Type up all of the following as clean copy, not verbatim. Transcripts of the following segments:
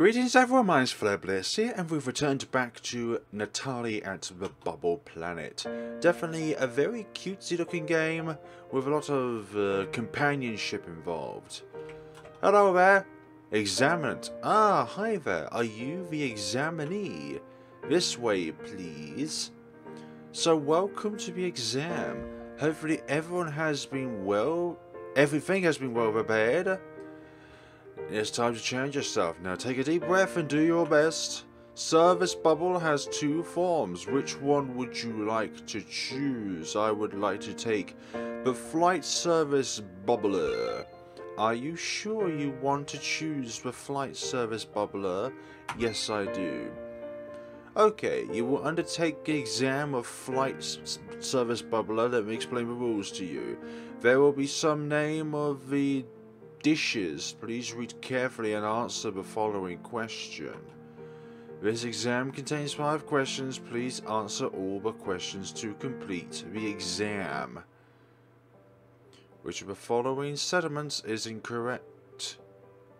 Greetings everyone, my name's Flare Blitzed here, and we've returned back to Natari at the Bubble Planet. Definitely a very cutesy looking game with a lot of companionship involved. Hello there, examinant. Ah, hi there. Are you the examinee? This way, please. So welcome to the exam. Hopefully everything has been well prepared. It's time to change yourself. Now take a deep breath and do your best. Service bubble has two forms. Which one would you like to choose? I would like to take the flight service bubbler. Are you sure you want to choose the flight service bubbler? Yes, I do. Okay, you will undertake the exam of flight service bubbler. Let me explain the rules to you. There will be some name of the dishes. Please read carefully and answer the following question. This exam contains 5 questions. Please answer all the questions to complete the exam. Which of the following statements is incorrect?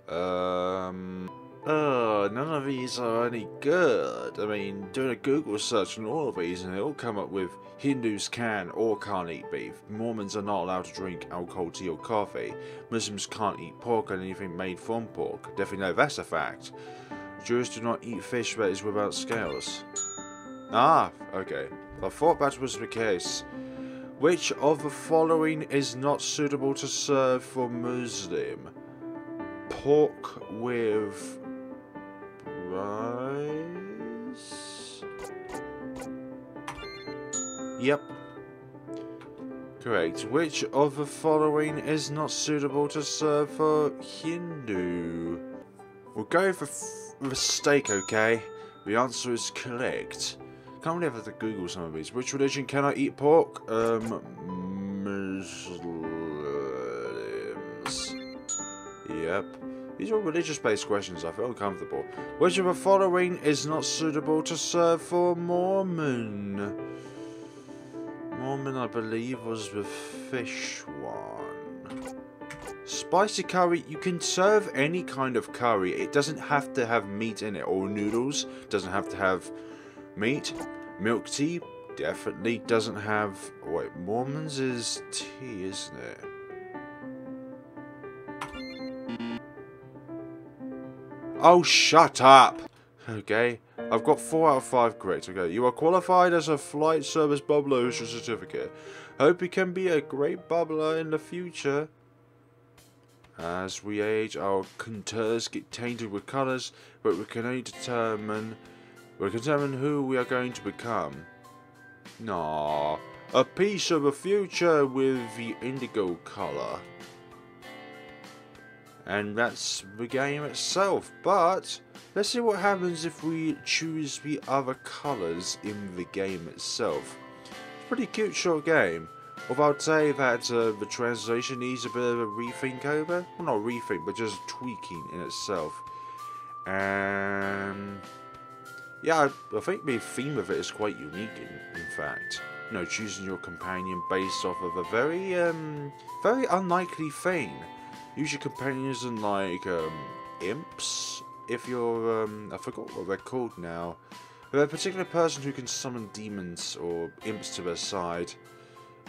None of these are any good. I mean, doing a Google search on all of these and they all come up with Hindus can or can't eat beef. Mormons are not allowed to drink alcohol, tea or coffee. Muslims can't eat pork and anything made from pork. Definitely know that's a fact. Jews do not eat fish that is without scales. Ah, okay. I thought that was the case. Which of the following is not suitable to serve for Muslim? Pork with rice? Yep. Correct. Which of the following is not suitable to serve for Hindu? We'll go for the steak, okay? The answer is correct. Can't really have to Google some of these. Which religion cannot eat pork? Muslims. Yep. These are religious-based questions, I feel uncomfortable. Which of the following is not suitable to serve for Mormon? Mormon, I believe, was the fish one. Spicy curry, you can serve any kind of curry. It doesn't have to have meat in it, or noodles. Doesn't have to have meat. Milk tea definitely doesn't have... Wait, Mormons is tea, isn't it? Oh, shut up! Okay, I've got 4 out of 5 correct. Okay, you are qualified as a flight service bubbler with your certificate. Hope you can be a great bubbler in the future. As we age, our contours get tainted with colours, but we can only determine... We can determine who we are going to become. Nah, a piece of the future with the indigo colour. And that's the game itself, but let's see what happens if we choose the other colours in the game itself. It's a pretty cute short game, although I'd say that the translation needs a bit of a rethink over. Well, not rethink, but just tweaking in itself. And yeah, I think the theme of it is quite unique, in fact. You know, choosing your companion based off of a very unlikely thing. Use your companions and like imps, if you're I forgot what they're called now. They're a particular person who can summon demons or imps to their side.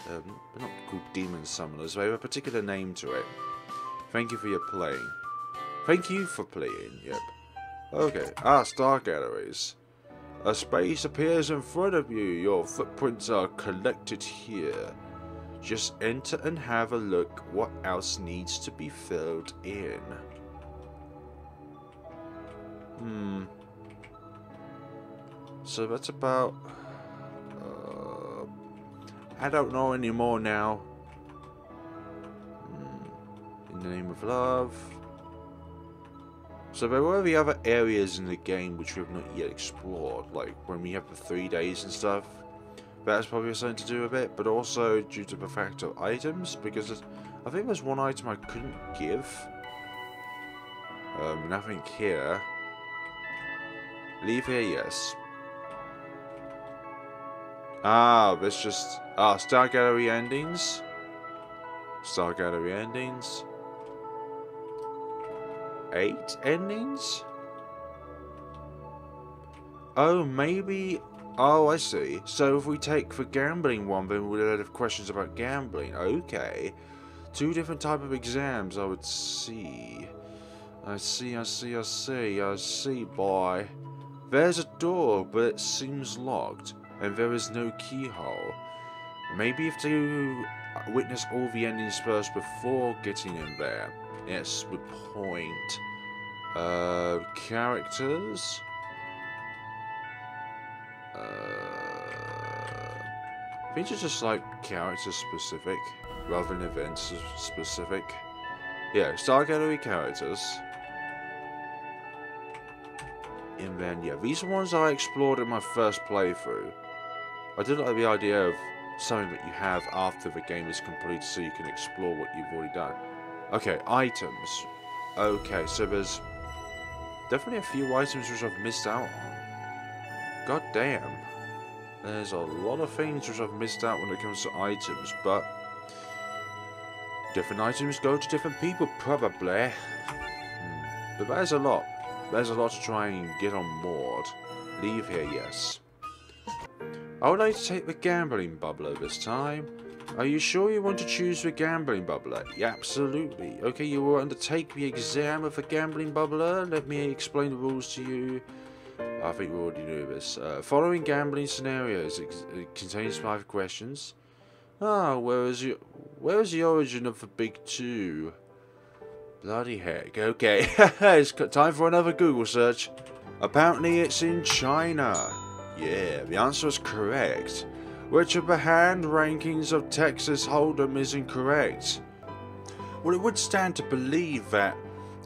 They're not called demon summoners. They have a particular name to it. Thank you for your playing. Thank you for playing. Yep. Okay. Ah, Star Galleries. A space appears in front of you. Your footprints are collected here. Just enter and have a look what else needs to be filled in. So that's about... I don't know anymore now. In the name of love. So there were the other areas in the game which we have not yet explored. Like when we have the 3 days and stuff. That's probably something to do with it, but also due to the fact of items, because I think there's one item I couldn't give. Nothing here. Leave here, yes. Ah, there's just... Ah, Star Gallery endings. Star Gallery endings. 8 endings? Oh, maybe... Oh, I see. So if we take the gambling one, then we'll have questions about gambling. Okay. Two different type of exams, I would see. I see, boy. There's a door, but it seems locked, and there is no keyhole. Maybe if you witness all the endings first before getting in there. Yes, good point. Characters? I think it's just like character specific rather than events specific. Yeah, Star Gallery characters. And then, yeah, these ones I explored in my first playthrough. I did like the idea of something that you have after the game is complete so you can explore what you've already done. Okay, items. Okay, so there's definitely a few items which I've missed out on. God damn. There's a lot of things which I've missed out when it comes to items, but different items go to different people, probably. But there's a lot. There's a lot to try and get on board. Leave here, yes. I would like to take the gambling bubbler this time. Are you sure you want to choose the gambling bubbler? Yeah, absolutely. Okay, you will undertake the exam of the gambling bubbler. Let me explain the rules to you. I think we already knew this. Following gambling scenarios, it contains 5 questions. Ah, where is the origin of the big 2? Bloody heck, okay. It's time for another Google search. Apparently it's in China. Yeah, the answer is correct. Which of the hand rankings of Texas Hold'em is incorrect? Well, it would stand to believe that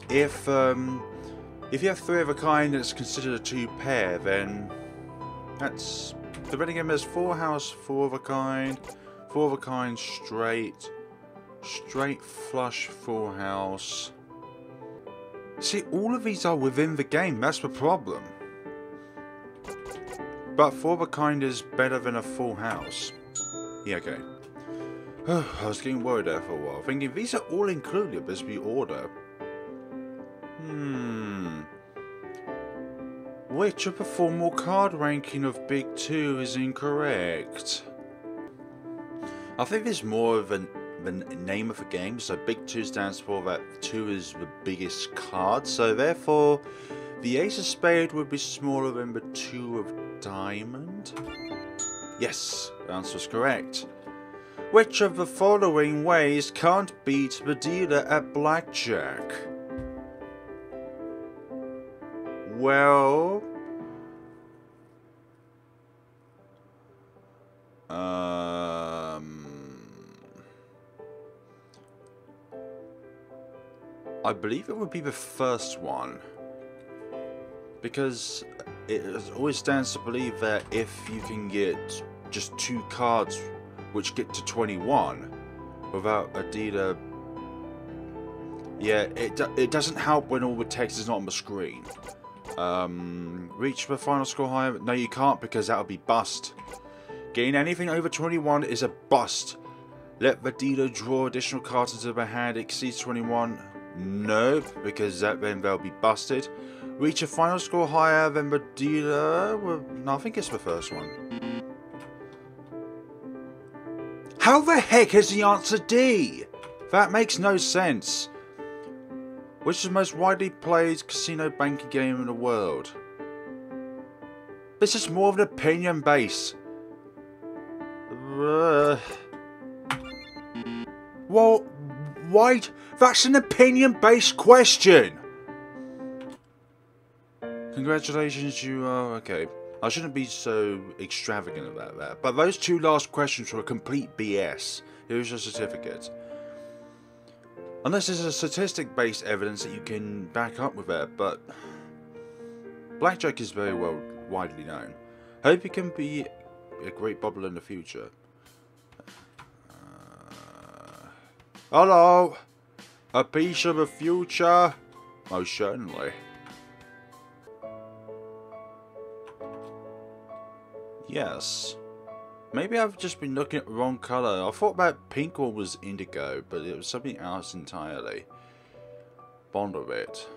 if you have 3 of a kind and it's considered a 2 pair, then that's... The betting game has 4 house, 4 of a kind, 4 of a kind, straight flush, 4 house. See, all of these are within the game, that's the problem. But 4 of a kind is better than a full house. Yeah, okay. I was getting worried there for a while, thinking these are all included, this be order. Which of the formal card ranking of Big 2 is incorrect? I think there's more of the name of the game, so Big 2 stands for that 2 is the biggest card, so therefore the Ace of Spade would be smaller than the 2 of Diamond? Yes, the answer is correct. Which of the following ways can't beat the dealer at Blackjack? Well... I believe it would be the first one. Because it always stands to believe that if you can get just 2 cards which get to 21 without a dealer... Yeah, it doesn't help when all the text is not on the screen. Reach the final score higher. No, you can't because that would be bust. Gain anything over 21 is a bust. Let the dealer draw additional cards into their hand. Exceeds 21. Nope, because then they'll be busted. Reach a final score higher than the dealer. Well, no, I think it's the first one. How the heck is the answer D? That makes no sense. Which is the most widely played casino banking game in the world? This is more of an opinion base. Well, why? That's an opinion-based question. Congratulations, you are okay. I shouldn't be so extravagant about that. But those 2 last questions were complete BS. Here's your certificate. Unless there's a statistic-based evidence that you can back up with that, but... Blackjack is very well widely known. Hope you can be a great bubbler in the future. Hello! A piece of the future? Most certainly. Yes. Maybe I've just been looking at the wrong colour. I thought that pink one was indigo, but it was something else entirely. Bond of it.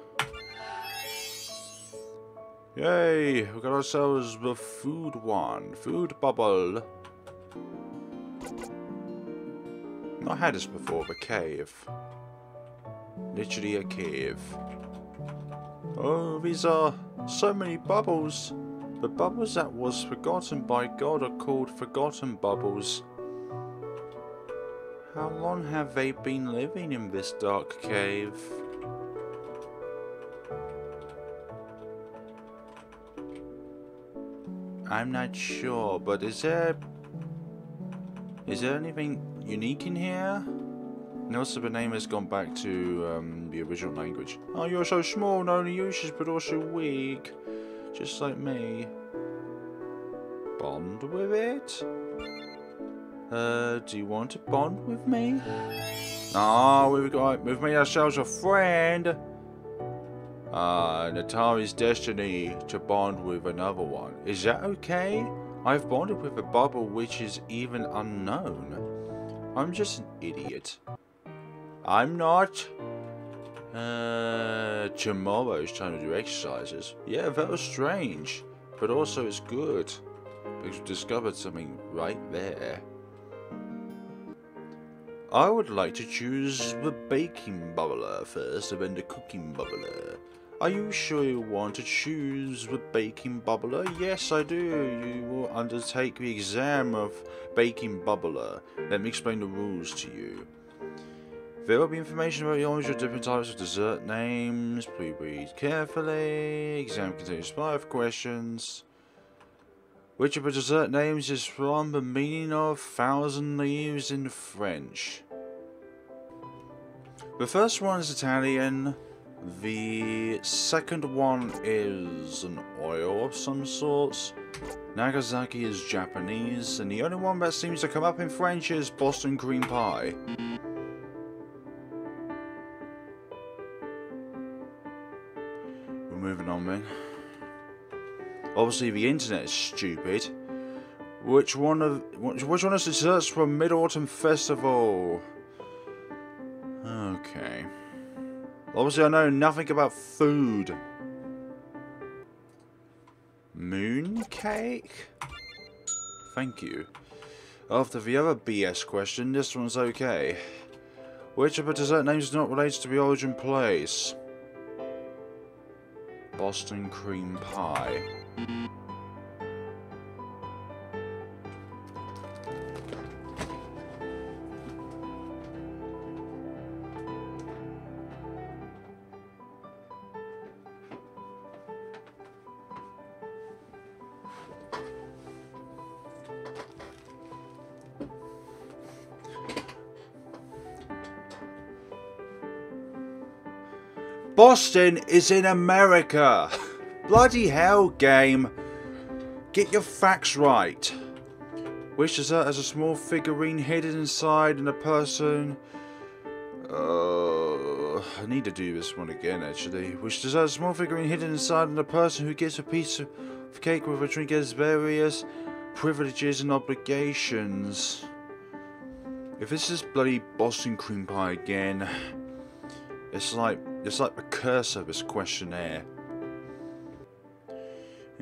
Yay! We got ourselves the food one. Food bubble. Not had this before, but cave. Literally a cave. Oh, these are so many bubbles. The bubbles that was forgotten by God are called forgotten bubbles. How long have they been living in this dark cave? I'm not sure, but is there anything unique in here? Notice that the name has gone back to the original language. Oh, you're so small, not only useless but also weak. Just like me. Bond with it? Do you want to bond with me? Oh, we've made ourselves a friend! Natari's destiny to bond with another one. Is that okay? I've bonded with a bubble which is even unknown. I'm just an idiot. I'm not. Tomorrow's time to do exercises. Yeah, that was strange. But also it's good. Because we discovered something right there. I would like to choose the baking bubbler first and then the cooking bubbler. Are you sure you want to choose the baking bubbler? Yes, I do. You will undertake the exam of baking bubbler. Let me explain the rules to you. There will be information about the origin of different types of dessert names. Please read carefully. Exam contains 5 questions. Which of the dessert names is from the meaning of 1,000 leaves in French? The first one is Italian. The second one is an oil of some sorts. Nagasaki is Japanese. And the only one that seems to come up in French is Boston cream pie. We're moving on then. Obviously, the internet is stupid. Which one is the desserts from Mid-Autumn Festival? Okay. Obviously, I know nothing about food. Mooncake? Thank you. After the other BS question, this one's okay. Which of the dessert names is not related to the origin place? Boston cream pie. Boston is in America. Bloody hell, game. Get your facts right. Which dessert has a small figurine hidden inside and a person... I need to do this one again, actually. Which dessert has a small figurine hidden inside and a person who gets a piece of cake with a drink has various privileges and obligations. If this is bloody Boston cream pie again, it's like the curse of this questionnaire.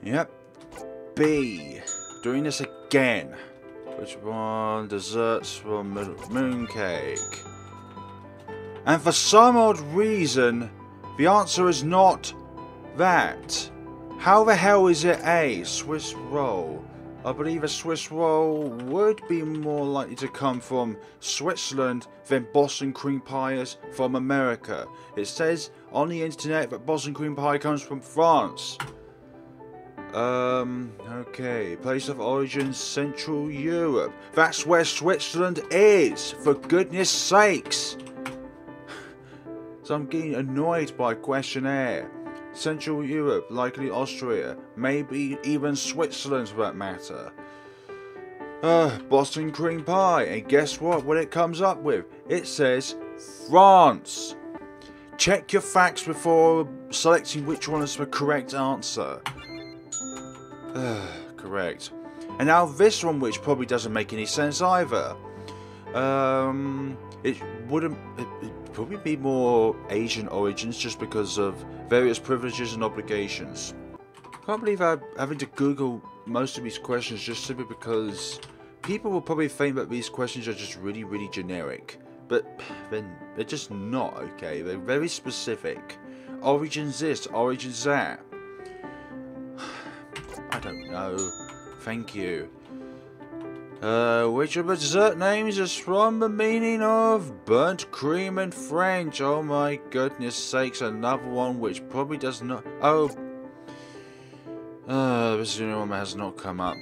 Yep. B. Doing this again. Which one? Desserts from mooncake. And for some odd reason, the answer is not that. How the hell is it A? Swiss roll. I believe a Swiss roll would be more likely to come from Switzerland than Boston cream pie is from America. It says on the internet that Boston cream pie comes from France. Okay, place of origin, Central Europe. That's where Switzerland is, for goodness sakes! So I'm getting annoyed by questionnaire. Central Europe, likely Austria, maybe even Switzerland for that matter. Boston cream pie, and guess what it comes up with? It says France! Check your facts before selecting which one is the correct answer. Correct. And now this one, which probably doesn't make any sense either. It'd probably be more Asian origins just because of various privileges and obligations. can't believe I'm having to Google most of these questions just simply because people will probably think that these questions are just really, really generic. But then they're just not, okay? They're very specific. Origins this, origins that. I don't know. Thank you. Which of the dessert names is from the meaning of burnt cream in French? Oh my goodness sakes, another one which probably does not... Oh. This new one has not come up.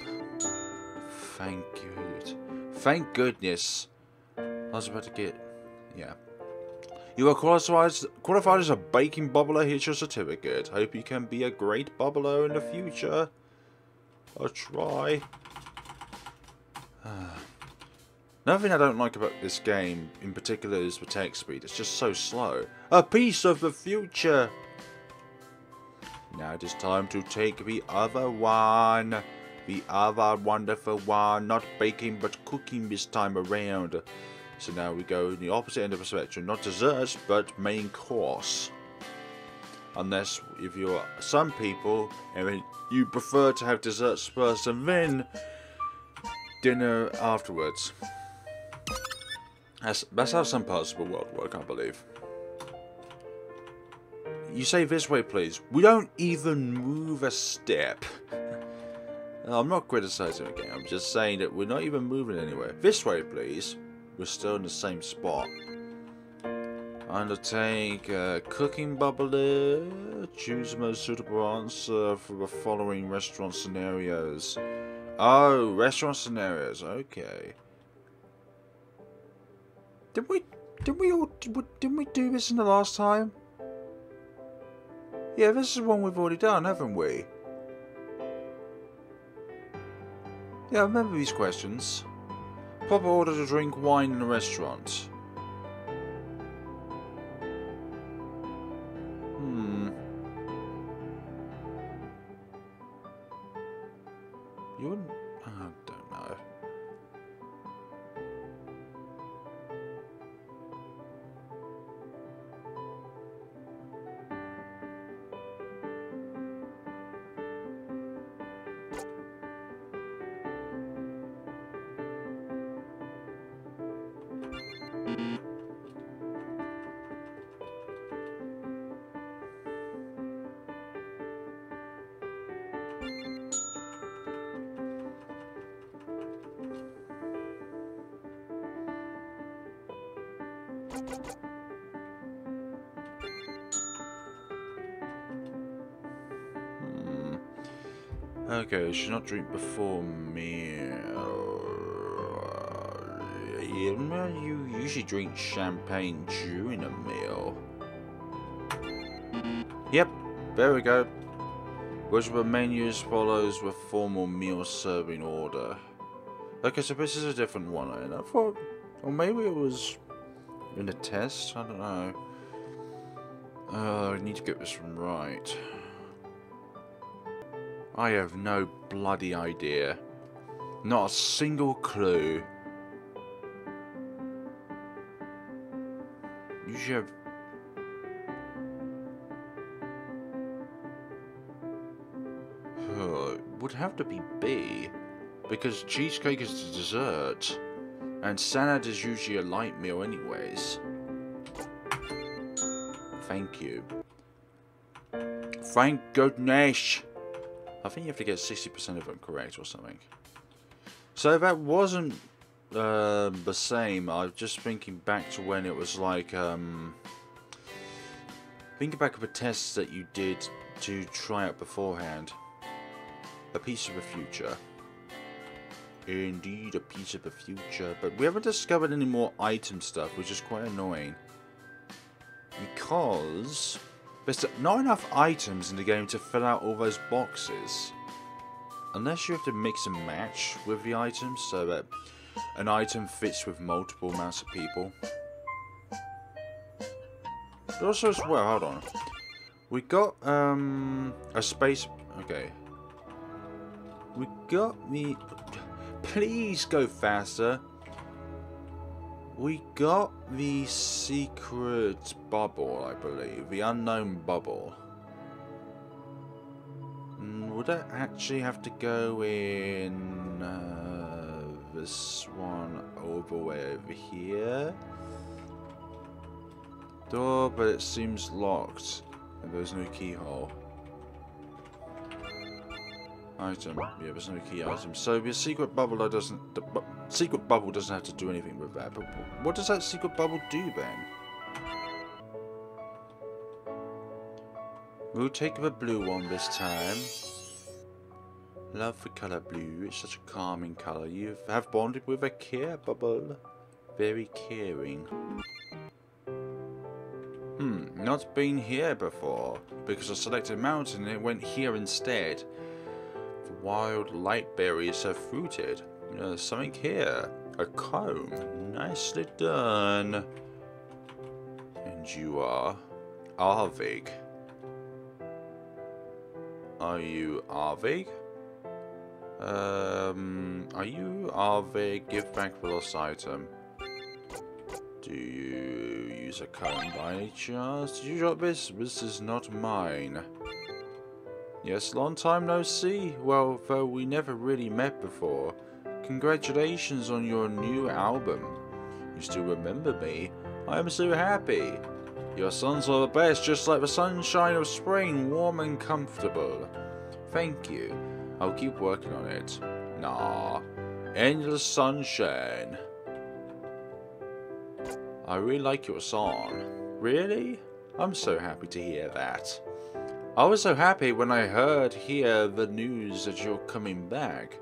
Thank you. Thank goodness. I was about to get... Yeah. You are qualified as a baking bubbler. Here's your certificate. Hope you can be a great bubbler in the future. I'll try. Another thing I don't like about this game in particular is the text speed. It's just so slow. A piece of the future. Now it is time to take the other one. The other wonderful one. Not baking but cooking this time around. So now we go in the opposite end of the spectrum. Not desserts but main course. Unless if you're some people and you prefer to have desserts first and then dinner afterwards. That's how some parts of the world work, I believe. You say this way, please. We don't even move a step. I'm not criticizing again. I'm just saying that we're not even moving anywhere. This way, please. We're still in the same spot. Undertake cooking bubbler. Choose the most suitable answer for the following restaurant scenarios. Oh, restaurant scenarios. Okay. Didn't we do this in the last time? Yeah, this is one we've already done, haven't we? Yeah, I remember these questions. Proper order to drink wine in a restaurant. Okay, should not drink before meal. You usually drink champagne during a meal. Yep, there we go. Which of the menus follows with formal meal serving order? Okay, so this is a different one. I thought, or maybe it was in a test. I don't know. I need to get this one right. I have no bloody idea. Not a single clue. You should have... It would have to be B. Because cheesecake is a dessert. And salad is usually a light meal anyways. Thank you. Thank goodness! I think you have to get 60% of them correct or something. So that wasn't the same. I was just thinking back to when it was like... thinking back of the tests that you did to try out beforehand. A piece of the future. Indeed, a piece of the future. But we haven't discovered any more item stuff, which is quite annoying. Because... there's not enough items in the game to fill out all those boxes. Unless you have to mix and match with the items so that an item fits with multiple amounts of people. But also as well, hold on. We got a space... Okay. We got the... Please go faster. We got the secret bubble, I believe. The unknown bubble. order. Actually have to go in this one over way over here. Door, but it seems locked. And there's no keyhole. Item. Yeah, there's no key item. So your secret bubble doesn't have to do anything with that. But what does that secret bubble do then? We'll take the blue one this time. Love the colour blue. It's such a calming colour. You have bonded with a care bubble. Very caring. Not been here before. Because I selected mountain and it went here instead. The wild light berries are fruited. There's something here. A comb. Nicely done. And you are Arvig. Are you Arvig? Are you Arvig? Give back the lost item. Do you use a comb by any chance? Did you drop this? This is not mine. Yes, long time no see. Well, though we never really met before. Congratulations on your new album. You still remember me? I am so happy. Your sons are the best, just like the sunshine of spring, warm and comfortable. Thank you. I'll keep working on it. Nah. Endless sunshine. I really like your song. Really? I'm so happy to hear that. I was so happy when I hear the news that you're coming back.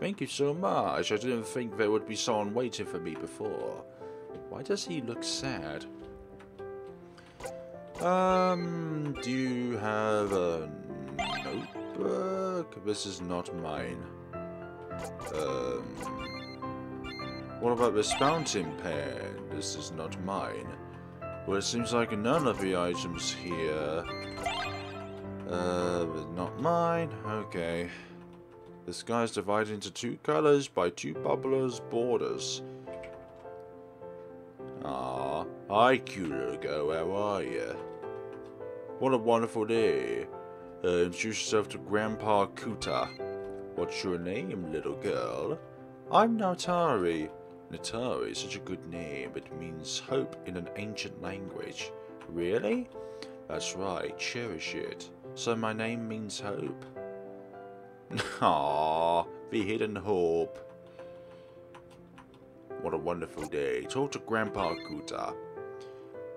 Thank you so much. I didn't think there would be someone waiting for me before. Why does he look sad? Do you have a notebook? This is not mine. What about this fountain pen? This is not mine. Well, it seems like none of the items here. Not mine. Okay. The sky is divided into two colors by two bubblers' borders. Ah, hi, Kulago, how are you? What a wonderful day. Introduce yourself to Grandpa Kuta. What's your name, little girl? I'm Natari. Natari is such a good name. It means hope in an ancient language. Really? That's right, cherish it. So my name means hope. Aww, the hidden hope. What a wonderful day. Talk to Grandpa Kuta.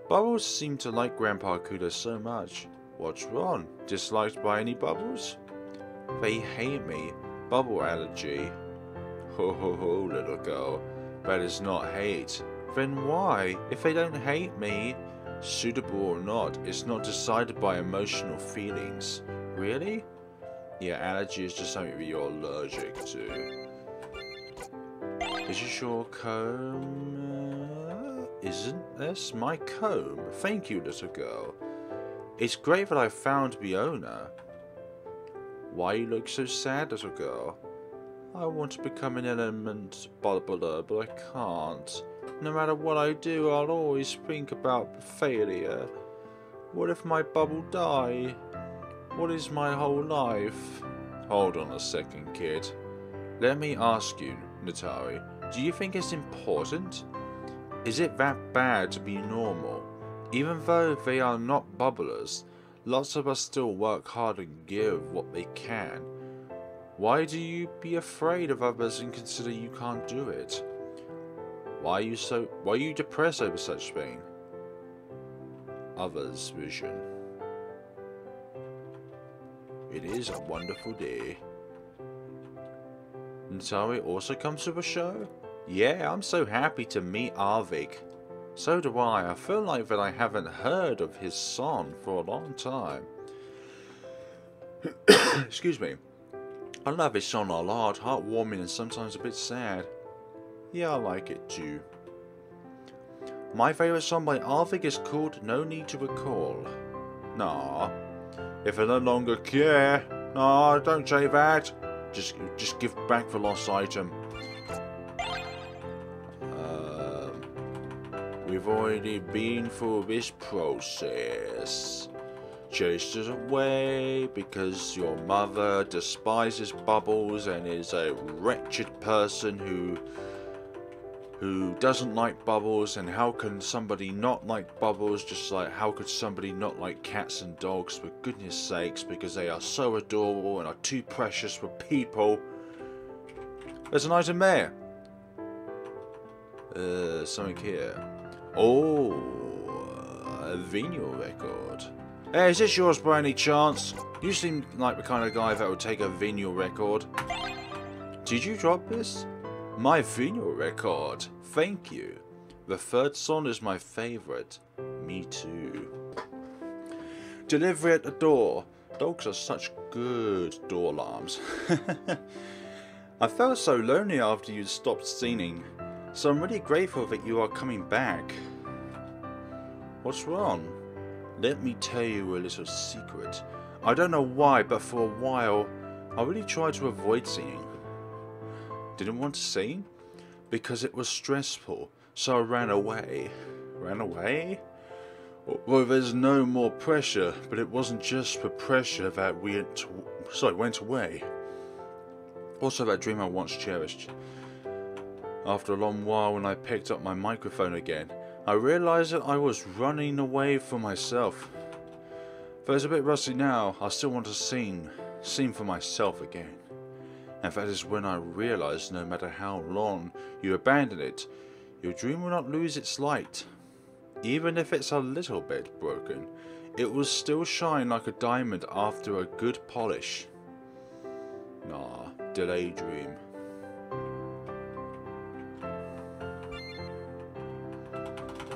Bubbles seem to like Grandpa Kuta so much. What's wrong? Disliked by any bubbles? They hate me. Bubble allergy. Ho ho ho, little girl. That is not hate. Then why? If they don't hate me, suitable or not, it's not decided by emotional feelings. Really? Yeah, allergy is just something you're allergic to. Is this your comb? Isn't this my comb? Thank you, little girl. It's great that I found the owner. Why you look so sad, little girl? I want to become an element bubbler, but I can't. No matter what I do, I'll always think about failure. What if my bubble die? What is my whole life? Hold on a second, kid. Let me ask you, Natari. Do you think it's important? Is it that bad to be normal? Even though they are not bubblers, lots of us still work hard and give what they can. Why do you be afraid of others and consider you can't do it? Why are you depressed over such thing? Others' vision. It is a wonderful day. Natari also comes to the show? Yeah, I'm so happy to meet Arvig. So do I. I feel like that I haven't heard of his song for a long time. Excuse me. I love his song a lot. Heartwarming and sometimes a bit sad. Yeah, I like it too. My favourite song by Arvig is called No Need to Recall. Nah. If I no longer care. Nah, don't say that. Just give back the lost item. We've already been through this process. chased us away because your mother despises Bubbles and is a wretched person who doesn't like Bubbles. And how can somebody not like Bubbles? Just like how could somebody not like cats and dogs, for goodness sakes, because they are so adorable and are too precious for people. There's an item there. Something here. Oh, a vinyl record. Hey, is this yours by any chance? You seem like the kind of guy that would take a vinyl record. Did you drop this? My vinyl record. Thank you. The third song is my favorite. Me too. Delivery at the door. Dogs are such good door alarms. I felt so lonely after you stopped singing, so I'm really grateful that you are coming back. What's wrong? Let me tell you a little secret. I don't know why, but for a while, I really tried to avoid singing. Didn't want to sing? Because it was stressful, so I ran away. Ran away? Well, there's no more pressure, but it wasn't just for pressure that we had went away. Also, that dream I once cherished. After a long while, when I picked up my microphone again, I realised that I was running away from myself. Though it's a bit rusty now, I still want to sing for myself again. And that is when I realised no matter how long you abandon it, your dream will not lose its light. Even if it's a little bit broken, it will still shine like a diamond after a good polish. Nah. Delay dream.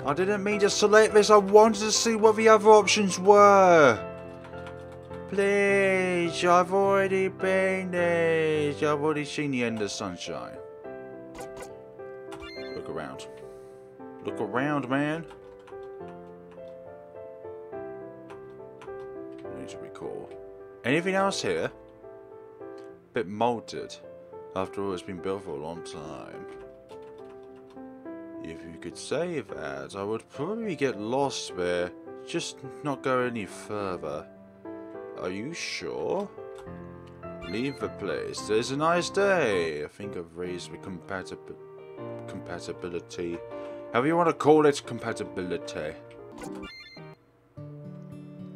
I didn't mean to select this, I wanted to see what the other options were. Please, I've already been there. I've already seen the end of sunshine. Look around. Look around, man. I need to recall. Anything else here? Bit molded. After all, it's been built for a long time. If you could say that, I would probably get lost there. Just not go any further. Are you sure? Leave the place. There's a nice day. I think I've raised the compatibility. However you want to call it, compatibility.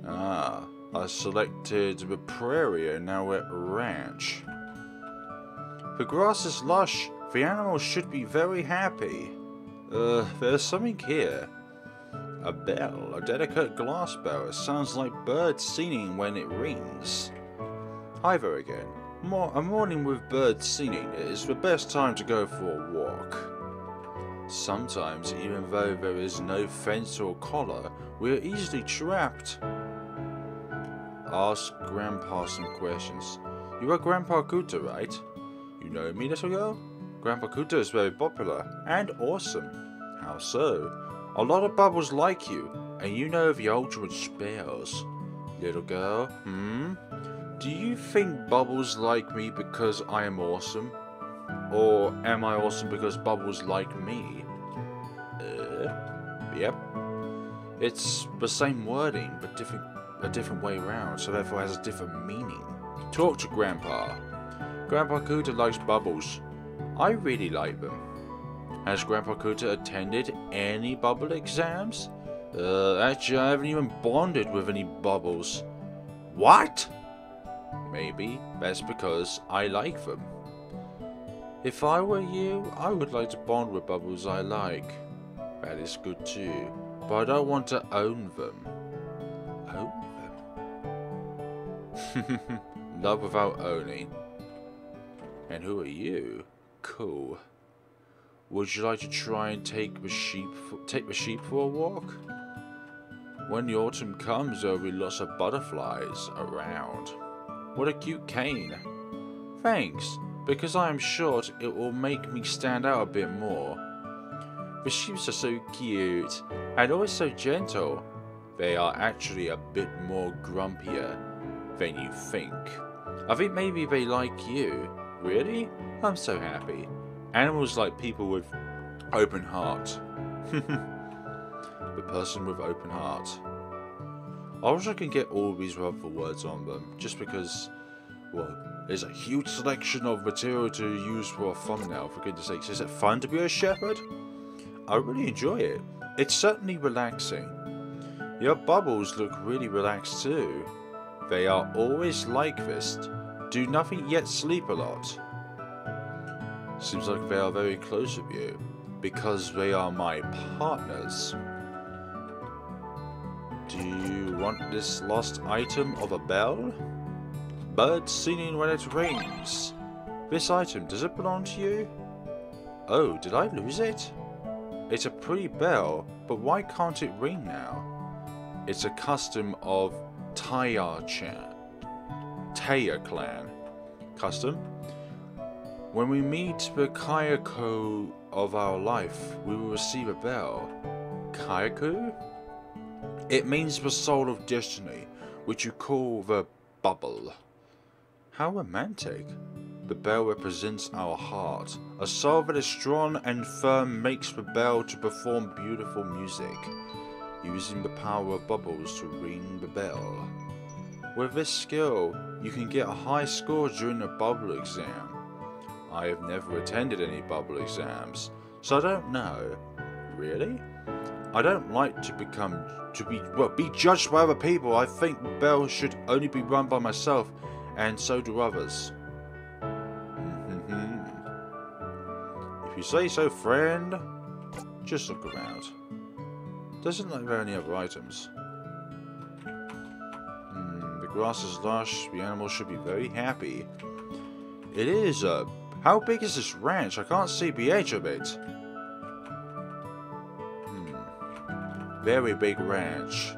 Ah. I selected the prairie and now we're at a ranch. The grass is lush. The animals should be very happy. There's something here. A bell. A delicate glass bell. It sounds like birds singing when it rings. Hi there again. A morning with birds singing is the best time to go for a walk. Sometimes, even though there is no fence or collar, we are easily trapped. Ask Grandpa some questions. You are Grandpa Kuta, right? You know me, little girl? Grandpa Kuta is very popular and awesome. How so? A lot of Bubbles like you, and you know the ultimate spells. Little girl, do you think Bubbles like me because I am awesome? Or am I awesome because Bubbles like me? Yep. It's the same wording, but a different way around, so therefore has a different meaning. Talk to Grandpa. Grandpa Kuta likes Bubbles. I really like them. Has Grandpa Kuta attended any Bubble exams? Actually, I haven't even bonded with any Bubbles. What? Maybe that's because I like them. If I were you, I would like to bond with Bubbles I like. That is good too, but I don't want to own them. Love without owning. And who are you? Cool. Would you like to try and take the sheep for a walk? When the autumn comes, there will be lots of butterflies around. What a cute cane. Thanks. Because I am short, it will make me stand out a bit more. The sheep are so cute and always so gentle. They are actually a bit more grumpier than you think. I think maybe they like you. Really? I'm so happy. Animals like people with open heart. The person with open heart. I wish I could get all these wonderful words on them, just because, well, there's a huge selection of material to use for a thumbnail, for goodness sakes. Is it fun to be a shepherd? I really enjoy it. It's certainly relaxing. Your bubbles look really relaxed too. They are always like this. Do nothing yet sleep a lot. Seems like they are very close with you, because they are my partners. Do you want this lost item of a bell? Birds singing when it rains. This item, does it belong to you? Oh, did I lose it? It's a pretty bell, but why can't it ring now? It's a custom of Taiya-Chan. Taiya-Clan. Custom? When we meet the Kaiako of our life, we will receive a bell. Kaiako? It means the soul of destiny, which you call the bubble. How romantic. The bell represents our heart. A soul that is strong and firm makes the bell to perform beautiful music, using the power of bubbles to ring the bell. With this skill, you can get a high score during a bubble exam. I have never attended any bubble exams, so I don't know. Really? I don't like to be judged by other people. I think bells should only be run by myself, and so do others. If you say so, friend. Just look around. Doesn't look like there are any other items. The grass is lush. The animals should be very happy. It is. How big is this ranch? I can't see the edge of it. Very big ranch.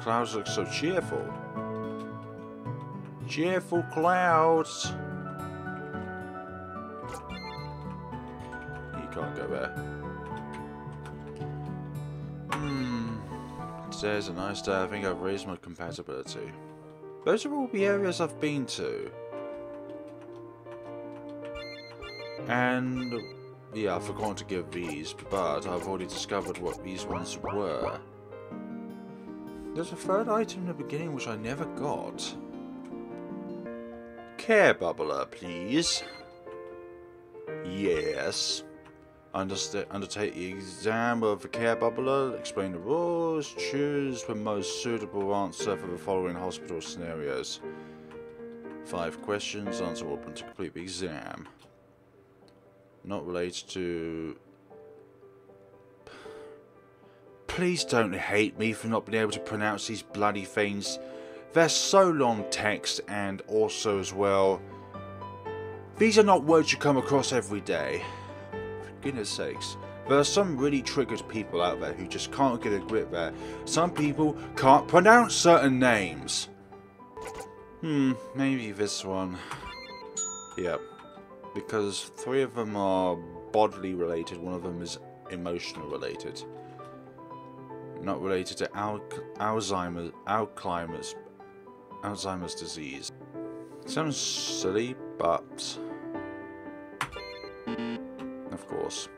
Clouds look so cheerful. Cheerful clouds. You can't go there. Today's a nice day. I think I've raised my compatibility. Those are all the areas I've been to. And yeah, I've forgotten to give these, but I've already discovered what these ones were. There's a third item in the beginning which I never got. Care bubbler, please. Yes. Undertake the exam of the care bubbler, explain the rules, choose the most suitable answer for the following hospital scenarios. 5 questions, answer open to complete the exam. Not related to... Please don't hate me for not being able to pronounce these bloody things. They're so long text, and also as well, these are not words you come across every day. For goodness sakes. There are some really triggered people out there who just can't get a grip there. Some people can't pronounce certain names. Maybe this one. Yep. Because 3 of them are bodily related, 1 of them is emotional related. Not related to Alzheimer's disease. Sounds silly, but of course.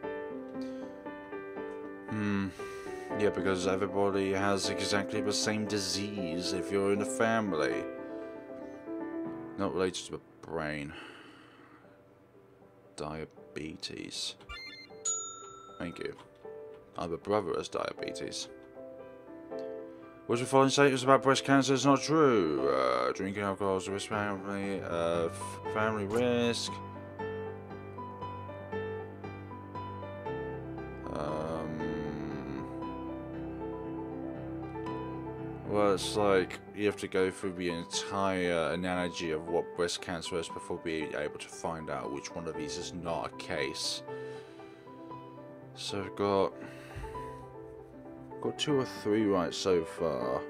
Yeah, because everybody has exactly the same disease if you're in a family. Not related to the brain. Diabetes. Thank you. I have a brother who has diabetes. Which of the following statements about breast cancer is not true? Drinking alcohol is a risk family. Family risk. Well, it's like you have to go through the entire analogy of what breast cancer is before being able to find out which one of these is not a case. So I've got 2 or 3 right so far.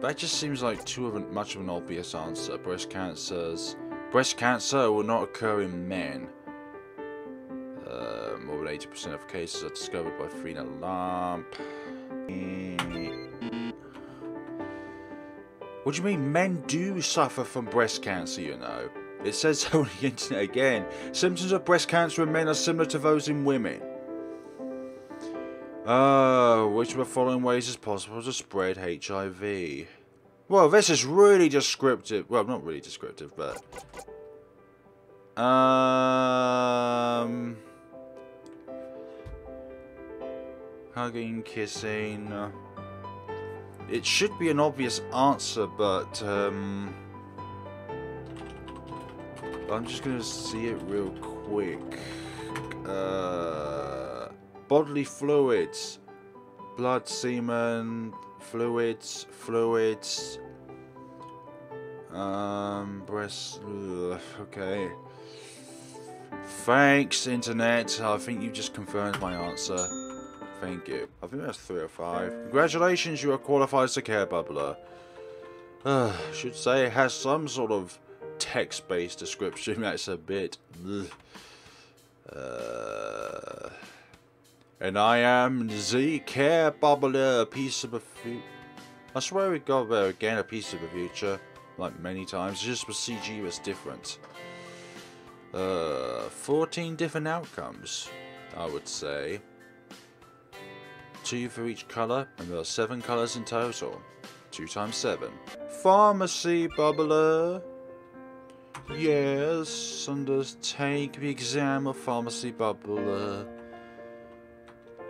That just seems like too much of an obvious answer. Breast cancer will not occur in men. More than 80% of cases are discovered by Frena Lamp. What do you mean men do suffer from breast cancer, you know? It says so on the internet again. Symptoms of breast cancer in men are similar to those in women. Which of the following ways is possible to spread HIV? Well, this is really descriptive. Well, not really descriptive, but... hugging, kissing... It should be an obvious answer, but... I'm just going to see it real quick. Bodily fluids. Blood, semen, fluids. Breast... Ugh, okay. Thanks, internet. I think you just confirmed my answer. Thank you. I think that's 3 or 5. Congratulations, you are qualified as a care bubbler. Should say it has some sort of text-based description. That's a bit... And I am the care bubbler, a piece of the future. I swear we got there again, a piece of the future, like many times. It's just the CG was different. 14 different outcomes, I would say. 2 for each colour, and there are 7 colours in total. 2 times 7. Pharmacy bubbler. Yes, undertake the exam of pharmacy bubbler.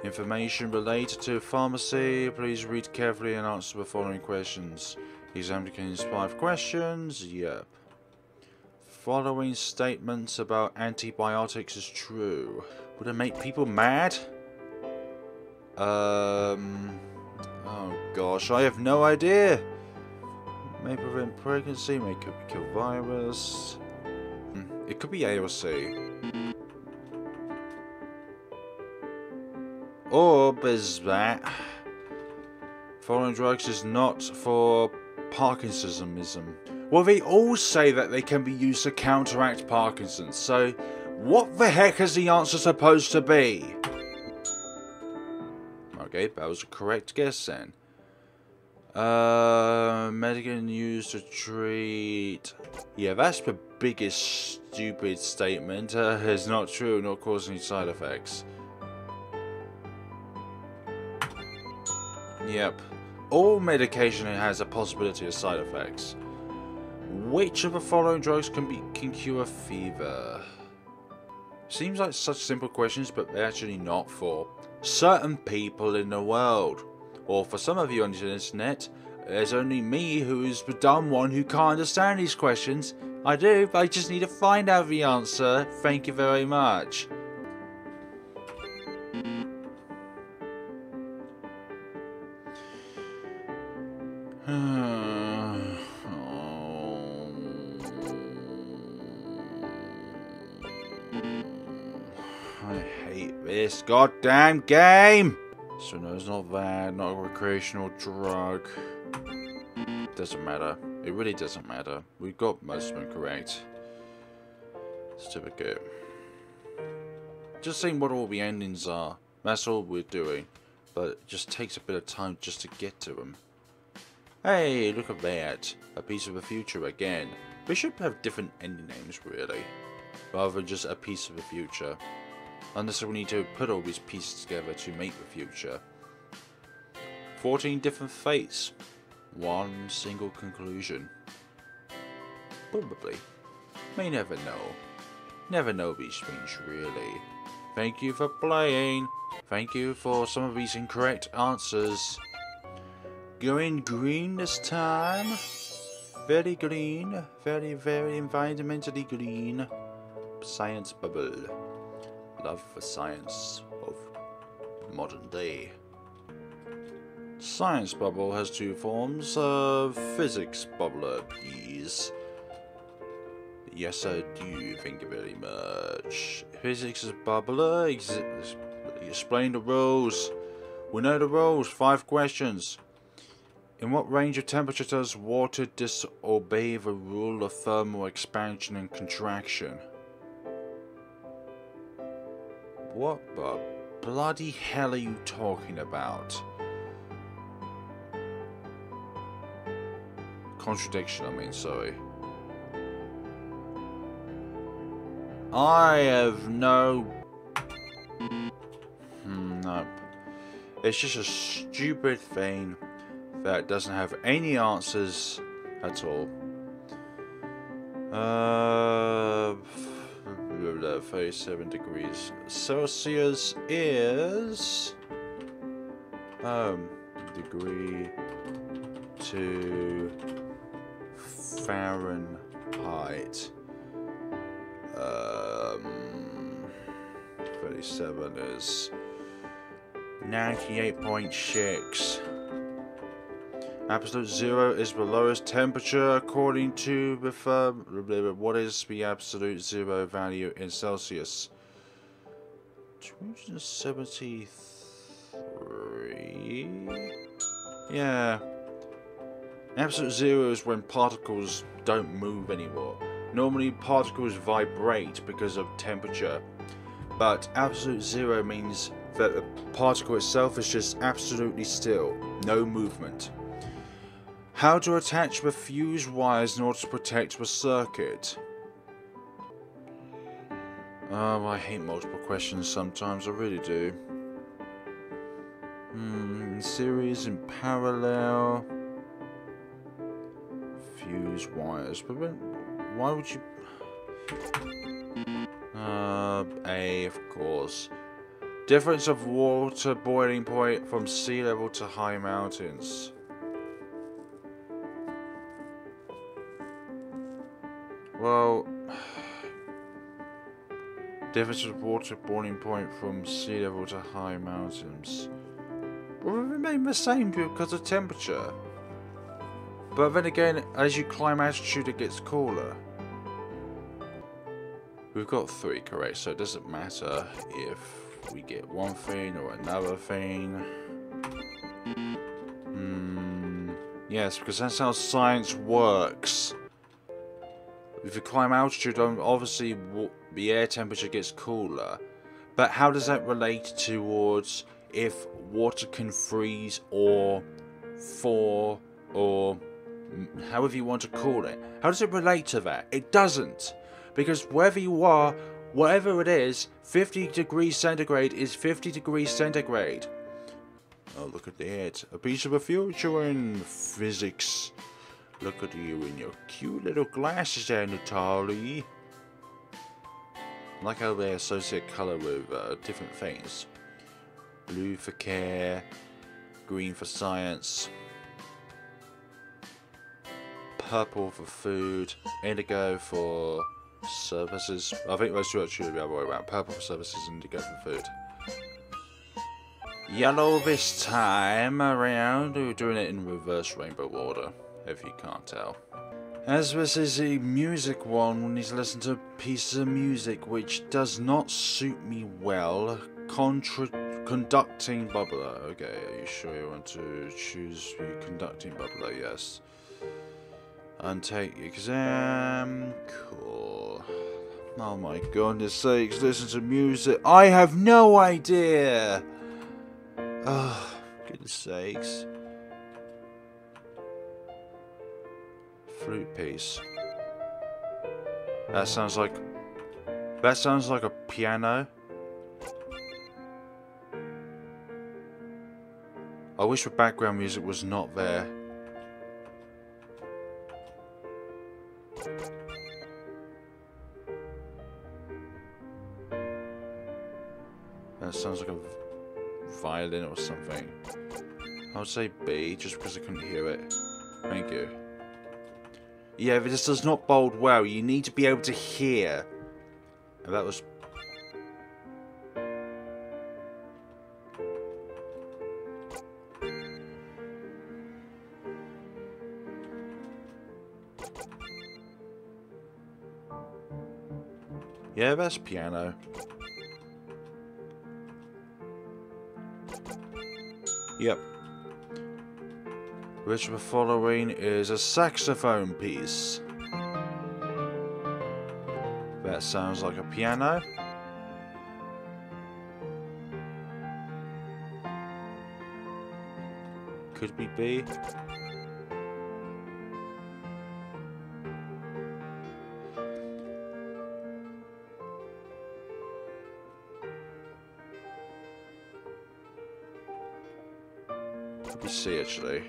Information related to pharmacy, please read carefully and answer the following questions. Exam contains 5 questions, yep. Following statements about antibiotics is true. Would it make people mad? Oh gosh, I have no idea. May prevent pregnancy, may kill virus. It could be A or C. Orb is that. Foreign drugs is not for Parkinsonism. Well, they all say that they can be used to counteract Parkinson's, so what the heck is the answer supposed to be? Okay, that was a correct guess then. Medication used to treat... Yeah, that's the biggest stupid statement. It's not true, not causing any side effects. Yep. All medication has a possibility of side effects. Which of the following drugs can cure fever? Seems like such simple questions, but they're actually not for certain people in the world. Or for some of you on the internet, there's only me who is the dumb one who can't understand these questions. I do, but I just need to find out the answer. Thank you very much. This goddamn game! So no, it's not that, not a recreational drug. Doesn't matter. It really doesn't matter. We've got most of them correct. Certificate. Just seeing what all the endings are. That's all we're doing. But it just takes a bit of time just to get to them. Hey, look at that. A piece of the future again. They should have different ending names, really. Rather than just a piece of the future. Unless we need to put all these pieces together to make the future. 14 different fates. 1 single conclusion. Probably. May never know. Never know these things, really. Thank you for playing. Thank you for some of these incorrect answers. Going green this time. Very green. Very, very environmentally green. Science bubble. Love for science of modern day. Science bubble has 2 forms. Physics bubbler, please. Yes, I do. Thank you very much. Physics is bubbler. Explain the rules. We know the rules. 5 questions. In what range of temperature does water disobey the rule of thermal expansion and contraction? What the bloody hell are you talking about? Contradiction, I mean, sorry. I have no... Nope. It's just a stupid thing that doesn't have any answers at all. 37 degrees Celsius is... degree to Fahrenheit. 37 is 98.6. Absolute zero is the lowest temperature according to the firm. What is the absolute zero value in Celsius? 273. Yeah. Absolute zero is when particles don't move anymore. Normally particles vibrate because of temperature, but absolute zero means that the particle itself is just absolutely still, no movement. How to attach the fuse wires in order to protect the circuit? I hate multiple questions sometimes, I really do. In series, in parallel... Fuse wires, but why would you... A, of course. Difference of water boiling point from sea level to high mountains. Well... Difference of water boiling point from sea level to high mountains. Well, it remained the same because of temperature. But then again, as you climb altitude it gets cooler. We've got three, correct, so it doesn't matter if we get one thing or another thing. Yes, because that's how science works. If you climb altitude, obviously the air temperature gets cooler. But how does that relate towards if water can freeze or thaw or however you want to call it? How does it relate to that? It doesn't. Because wherever you are, whatever it is, 50 degrees centigrade is 50 degrees centigrade. Oh, look at that. A piece of the future in physics. Look at you in your cute little glasses there, Natari. I like how they associate colour with different things. Blue for care, green for science, purple for food, indigo for services. I think those two actually the other way around. Purple for services, indigo for food. Yellow this time around. We're doing it in reverse rainbow order, if you can't tell. As this is a music one, we need to listen to pieces of music which does not suit me well. Conducting bubbler. Okay, are you sure you want to choose the conducting bubbler? Yes. And take exam. Cool. Oh my goodness sakes, listen to music. I have no idea. Oh, goodness sakes. Flute piece. That sounds like a piano. I wish the background music was not there. That sounds like a violin or something. I would say B just because I couldn't hear it. Thank you. Yeah, but this does not bode well. You need to be able to hear. And that was... Yeah, that's piano. Yep. Which of the following is a saxophone piece? That sounds like a piano. Could be B. Let me see actually.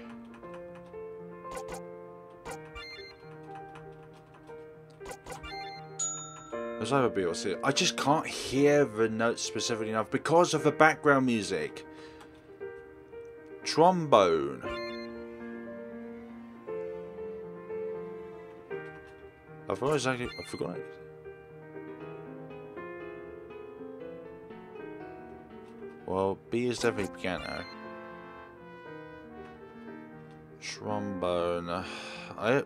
There's no BLC. I just can't hear the notes specifically enough because of the background music. Trombone. I forgot exactly. I forgot it. Well, B is definitely piano. Trombone. I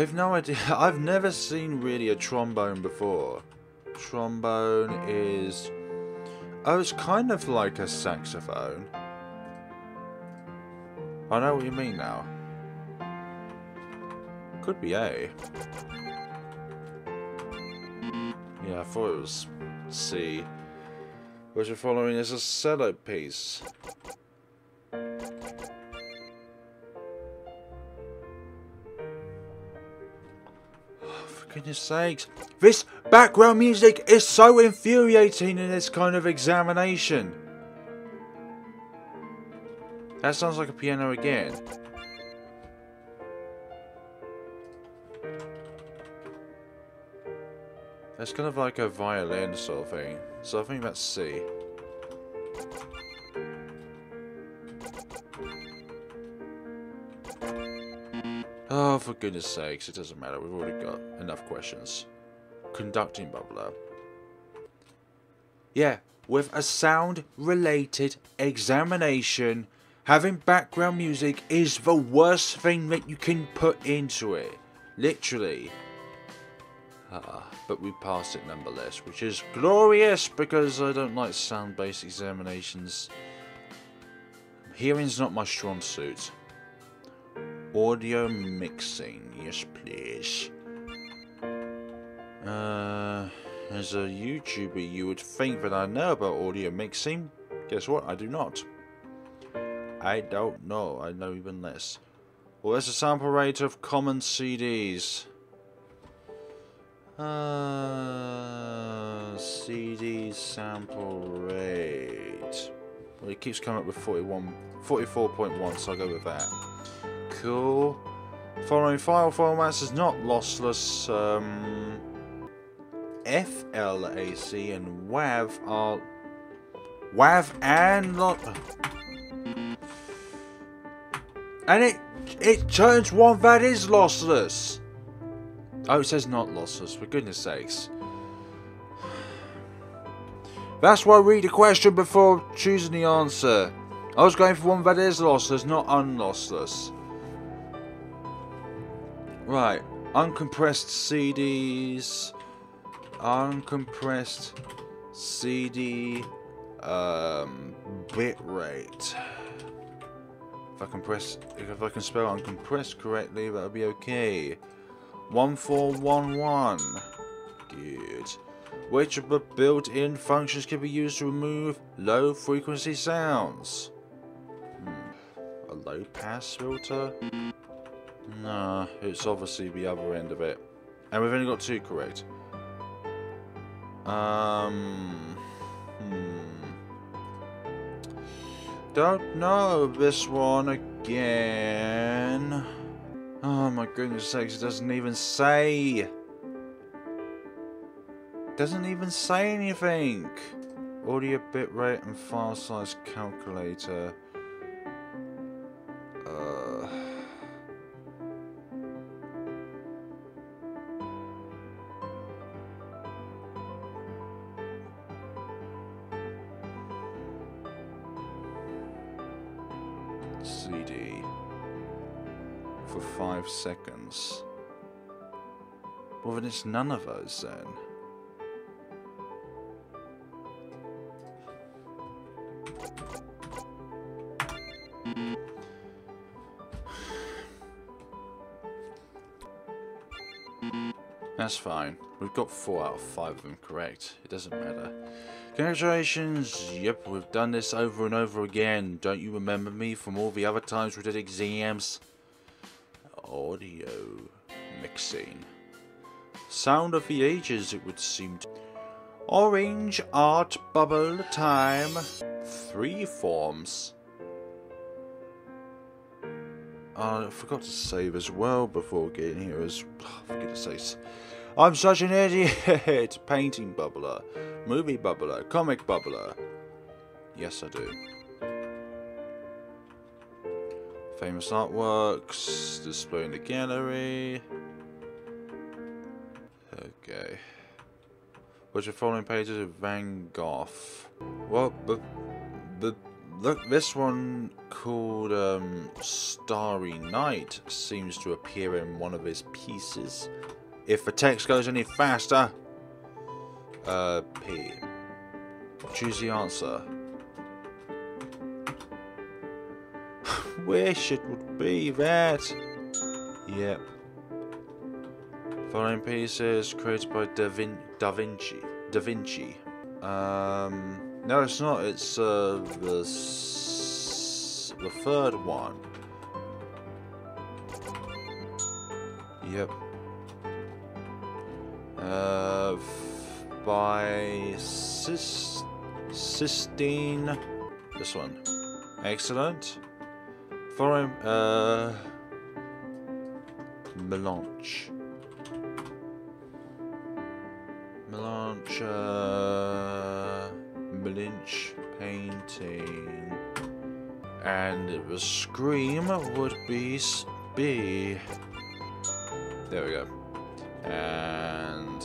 have no idea. I've never seen really a trombone before. Trombone is... Oh, it's kind of like a saxophone. I know what you mean now. Could be A. Yeah, I thought it was C. What you're following is a cello piece. Goodness sakes, this background music is so infuriating in this kind of examination. That sounds like a piano again. That's kind of like a violin sort of thing. So I think that's C. Oh, for goodness sakes, it doesn't matter. We've already got enough questions. Conducting bubbler. Yeah, with a sound-related examination, having background music is the worst thing that you can put into it. Literally. But we passed it nonetheless, which is glorious because I don't like sound-based examinations. Hearing's not my strong suit. Audio mixing, yes please. As a YouTuber you would think that I know about audio mixing. Guess what, I do not. I don't know, I know even less. Well, that's a sample rate of common CDs. CD sample rate. Well, it keeps coming up with 44.1, so I'll go with that. Cool. Following file formats is not lossless. FLAC and WAV are and it turns one that is lossless. Oh, it says not lossless. For goodness sakes. That's why I read the question before choosing the answer. I was going for one that is lossless, not unlossless. Right, uncompressed CDs, uncompressed CD bitrate. If I can spell uncompressed correctly, that'll be okay. 1411. Good. Which of the built-in functions can be used to remove low-frequency sounds? A low-pass filter. Nah, it's obviously the other end of it. And we've only got two correct. Don't know this one again. Oh my goodness sakes, it doesn't even say. It doesn't even say anything. Audio bitrate and file size calculator. CD for 5 seconds. Well, then it's none of those then. That's fine. We've got 4 out of 5 of them correct. It doesn't matter. Congratulations! Yep, we've done this over and over again. Don't you remember me from all the other times we did exams? Audio mixing. Sound of the ages, it would seem to. Orange art bubble time. 3 forms. I forgot to save as well before getting here as... Oh, for goodness sakes. I'm such an idiot! Painting bubbler, movie bubbler, comic bubbler. Yes, I do. Famous artworks, display in the gallery. Okay. Which of the following pages of Van Gogh? Well, look, this one called Starry Night seems to appear in one of his pieces. If the text goes any faster, P. Choose the answer. Wish it would be that. Yep. Following pieces created by Da Vinci. No, it's not. It's the third one. Yep. By Sistine. This one. Excellent. Following Melange painting, and The Scream would be B. There we go. And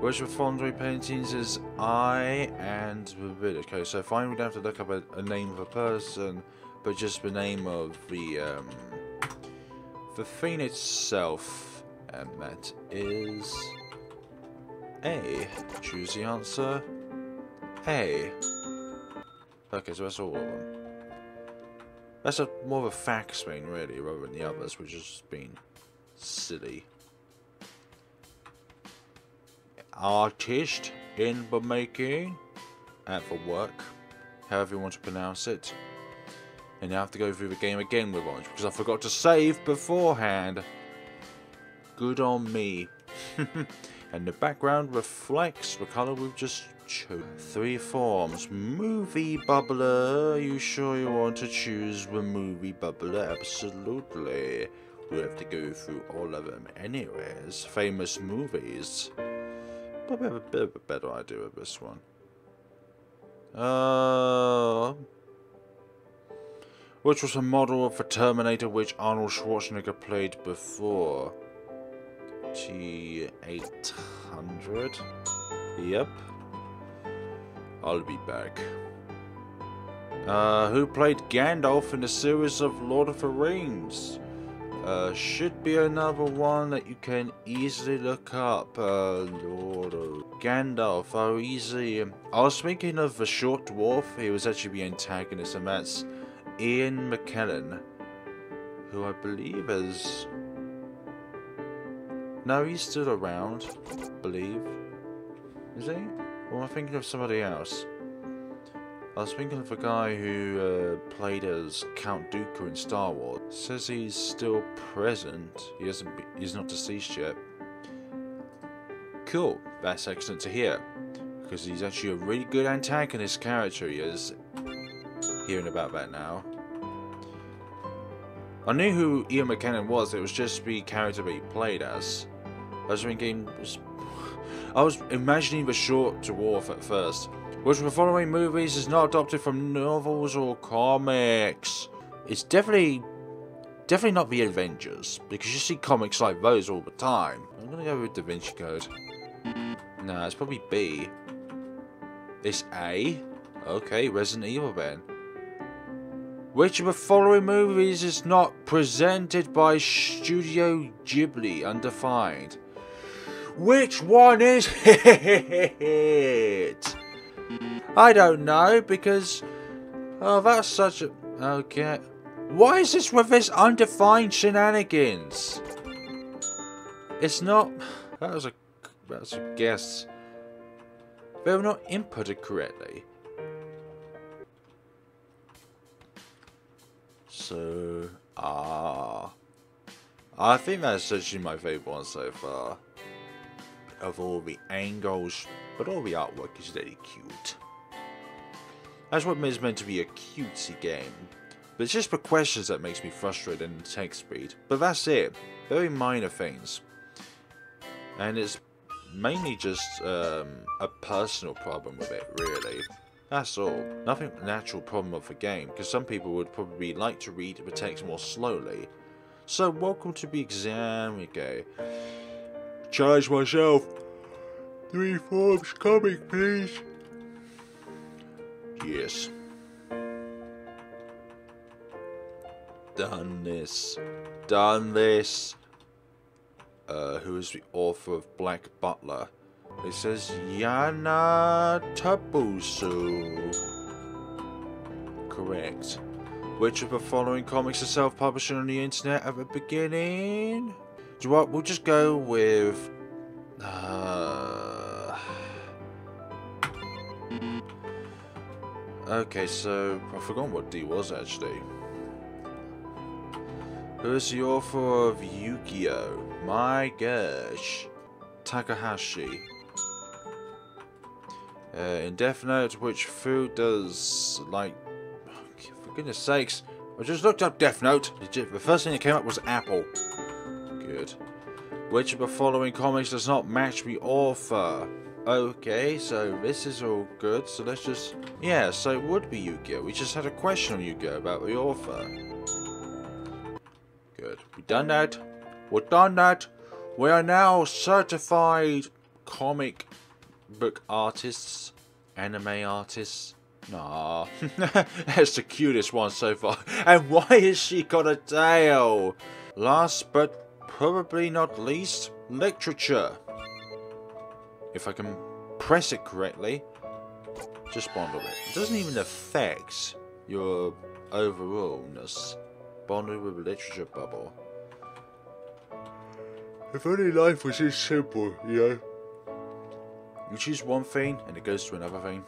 which of the following three paintings is I and the bit? Okay, so finally we don't have to look up a name of a person, but just the name of the thing itself, and that is A. Choose the answer. A. Okay, so that's all of them. That's more of a facts thing, really, rather than the others, which has been silly. Artist in the making, and for work, however you want to pronounce it. And now I have to go through the game again with Orange because I forgot to save beforehand. Good on me. And the background reflects the colour we've just chosen. Three forms. Movie bubbler. Are you sure you want to choose the movie bubbler? Absolutely. We'll have to go through all of them anyways. Famous movies. Probably have a bit of a better idea of this one. Which was a model of the Terminator which Arnold Schwarzenegger played before. T-800. Yep. I'll be back. Who played Gandalf in the series of Lord of the Rings? Should be another one that you can easily look up. Lord of Gandalf. Oh, easy. I was thinking of the Short Dwarf. He was actually the antagonist, and that's Ian McKellen, who I believe is... No, he's still around, I believe. Is he? Or am I thinking of somebody else? I was thinking of a guy who played as Count Dooku in Star Wars. Says he's still present. He's not deceased yet. Cool. That's excellent to hear, because he's actually a really good antagonist character. He is. Hearing about that now. I knew who Ian McKellen was, it was just the character that he played as. I was thinking... I was imagining the Short Dwarf at first. Which of the following movies is not adopted from novels or comics? It's definitely not The Avengers, because you see comics like those all the time. I'm gonna go with Da Vinci Code. Nah, it's probably B. It's A? Okay, Resident Evil then. Which of the following movies is not presented by Studio Ghibli Undefined? Which one is it? I don't know, because... Oh, that's such a... Okay. Why is this with this undefined shenanigans? It's not... That was a guess. They were not inputted correctly. So, I think that's actually my favourite one so far. Of all the angles, but all the artwork is really cute. That's what is meant to be a cutesy game. But it's just for questions that makes me frustrated in the text read. But that's it. Very minor things. And it's mainly just a personal problem with it, really. That's all. Nothing an actual problem of the game, because some people would probably like to read the text more slowly. So, welcome to the exam, we go. Charge myself. 3 forms coming, please. Yes. Done this. Done this. Who is the author of Black Butler? It says Yana Tabusu. Correct. Which of the following comics are self-publishing on the internet at the beginning? Do you know what? We'll just go with... Okay, so I forgot what D was actually. Who is the author of Yu-Gi-Oh? My gosh. Takahashi. In Death Note, which food does, like, for goodness sakes, I just looked up Death Note. Legit, the first thing that came up was apple. Good. Which of the following comics does not match the author? Okay, so this is all good, so let's just... Yeah, so it would be Yu-Gi-Oh! We just had a question on Yu-Gi-Oh! About the author. Good. We've done that. We've done that. We are now certified comic book artists, anime artists. Nah, that's the cutest one so far. And why has she got a tail? Last but probably not least, literature. If I can press it correctly, just bundle it. It doesn't even affect your overallness. Bundle with literature bubble. If only life was this simple, you know. You choose one thing, and it goes to another thing.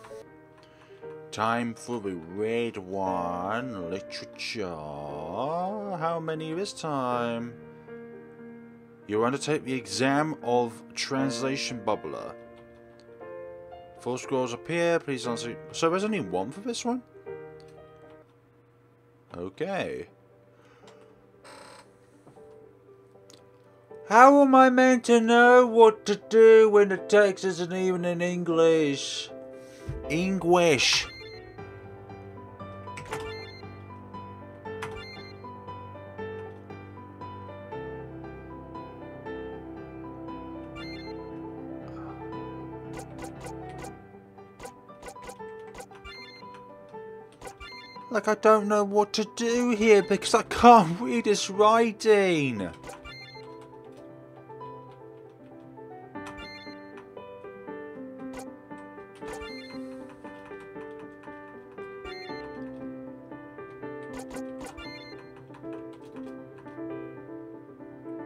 Time for the red one, literature. How many this time? You undertake the exam of translation bubbler. 4 scrolls appear, please answer. So there's only one for this one? Okay. How am I meant to know what to do when the text isn't even in English? English. Like, I don't know what to do here because I can't read this writing.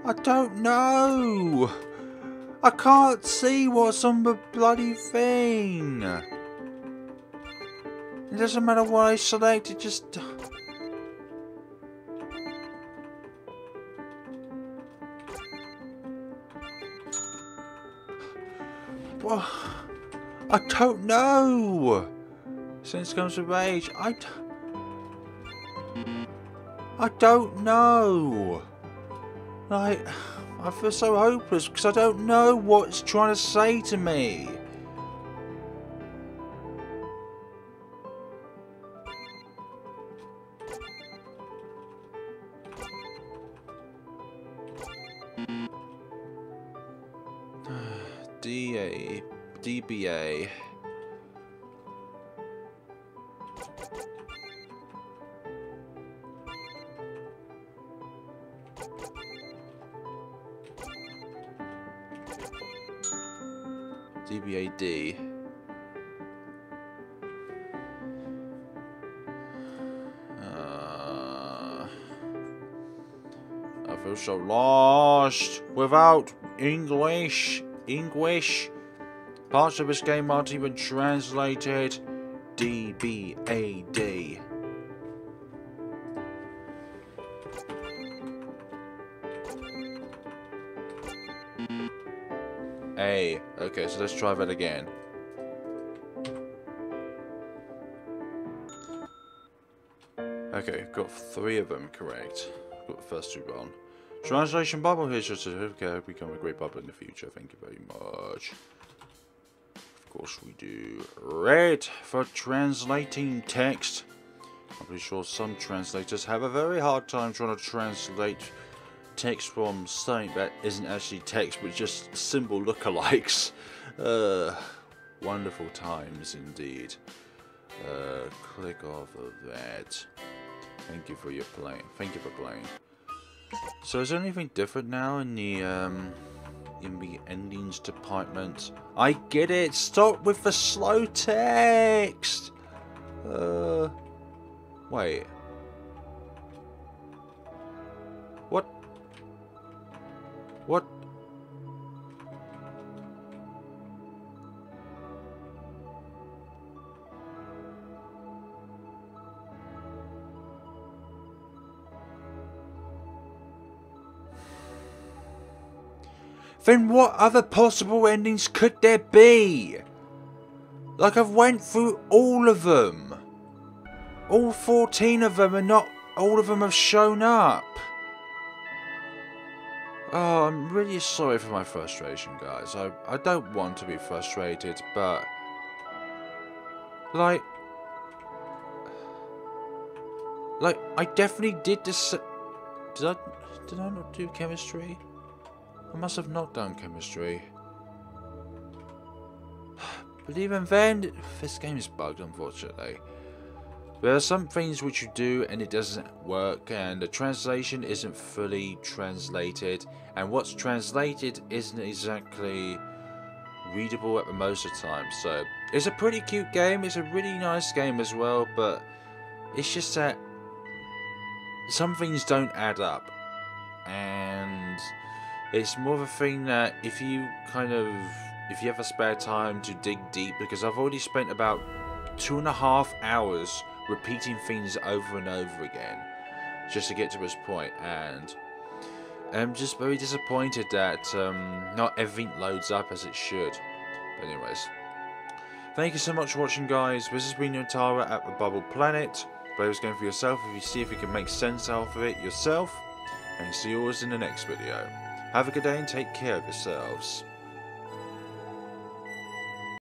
I don't know. I can't see what's on the bloody thing. It doesn't matter what I select, it just... Well, I don't know. Since comes of age, I don't know. Like, I feel so hopeless because I don't know what it's trying to say to me. DA, DBA. DBAD. I feel so lost without English. English. Parts of this game aren't even translated. DBAD. A. Okay, so let's try that again. Okay, Okay, got three of them correct. Got the first two wrong. Translation bubble here, just okay, become a great bubble in the future. Thank you very much. Of course we do. Red for translating text. I'm pretty sure some translators have a very hard time trying to translate text from something that isn't actually text, but just symbol lookalikes. Wonderful times indeed. Click off of that. Thank you for your playing. Thank you for playing. So is there anything different now in the endings department? I get it. Stop with the slow text. Wait. What? What? Then what other possible endings could there be? Like, I've went through all of them. All 14 of them, and not all of them have shown up. Oh, I'm really sorry for my frustration, guys. I don't want to be frustrated, but... Like, I definitely did this... Did I not do chemistry? I must have not done chemistry. But even then, this game is bugged, unfortunately. There are some things which you do and it doesn't work, and the translation isn't fully translated, and what's translated isn't exactly readable at the most of the time. So it's a pretty cute game, it's a really nice game as well, but it's just that some things don't add up, and it's more of a thing that if you have a spare time to dig deep, because I've already spent about 2.5 hours repeating things over and over again just to get to this point, and I'm just very disappointed that not everything loads up as it should. But anyways, thank you so much for watching, guys. This has been Natari at the Bubble Planet. Play this game for yourself if you see if you can make sense out of it yourself, and see you all in the next video. Have a good day and take care of yourselves.